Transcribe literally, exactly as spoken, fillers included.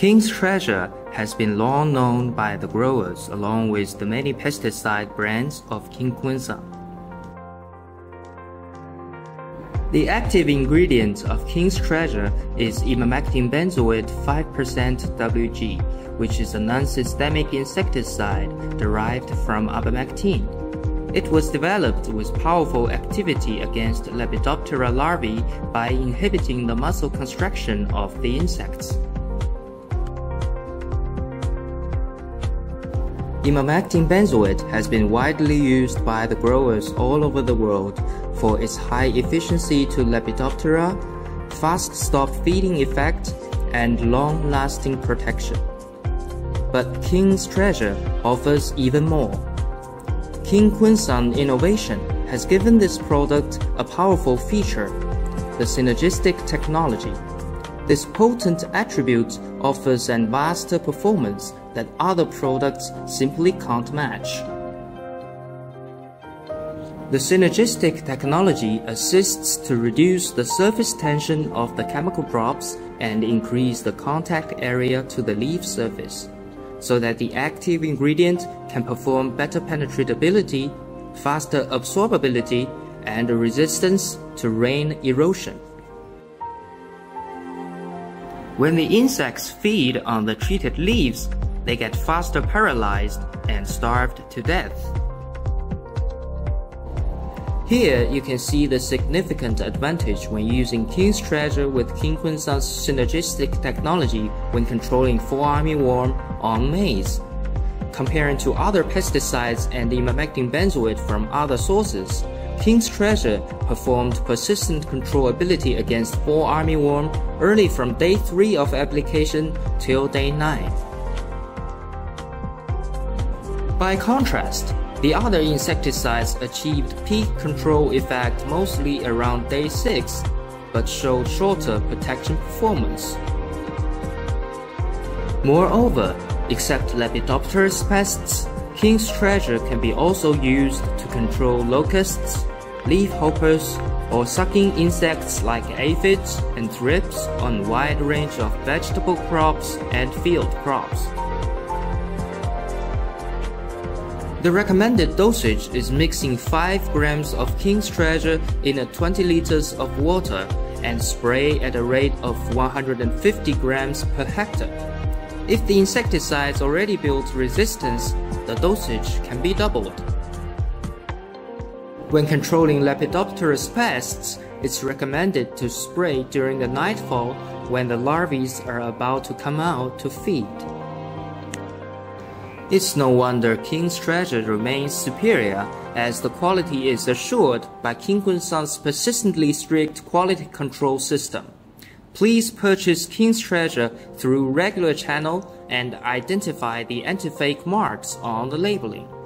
King's Treasure has been long known by the growers along with the many pesticide brands of King Quenson. The active ingredient of King's Treasure is Emamectin Benzoate five percent W G, which is a non-systemic insecticide derived from abamectin. It was developed with powerful activity against Lepidoptera larvae by inhibiting the muscle contraction of the insects. Emamectin benzoate has been widely used by the growers all over the world for its high efficiency to Lepidoptera, fast stop feeding effect, and long-lasting protection. But King's Treasure offers even more. King Quenson Innovation has given this product a powerful feature, the synergistic technology. This potent attribute offers an faster performance that other products simply can't match. The synergistic technology assists to reduce the surface tension of the chemical drops and increase the contact area to the leaf surface, so that the active ingredient can perform better penetratability, faster absorbability, and resistance to rain erosion. When the insects feed on the treated leaves, they get faster paralyzed and starved to death. Here you can see the significant advantage when using King's Treasure with King Quenson's synergistic technology when controlling fall armyworm on maize. Comparing to other pesticides and emamectin benzoate from other sources, King's Treasure performed persistent controllability against fall armyworm early from day three of application till day nine. By contrast, the other insecticides achieved peak control effect mostly around day six, but showed shorter protection performance. Moreover, except Lepidoptera's pests, King's Treasure can be also used to control locusts, leaf hoppers, or sucking insects like aphids and thrips on a wide range of vegetable crops and field crops. The recommended dosage is mixing five grams of King's Treasure in a twenty liters of water and spray at a rate of one hundred fifty grams per hectare. If the insecticides already build resistance, the dosage can be doubled. When controlling Lepidoptera's pests, it's recommended to spray during the nightfall when the larvae are about to come out to feed. It's no wonder King's Treasure remains superior, as the quality is assured by King Quenson's persistently strict quality control system. Please purchase King's Treasure through regular channel and identify the anti-fake marks on the labeling.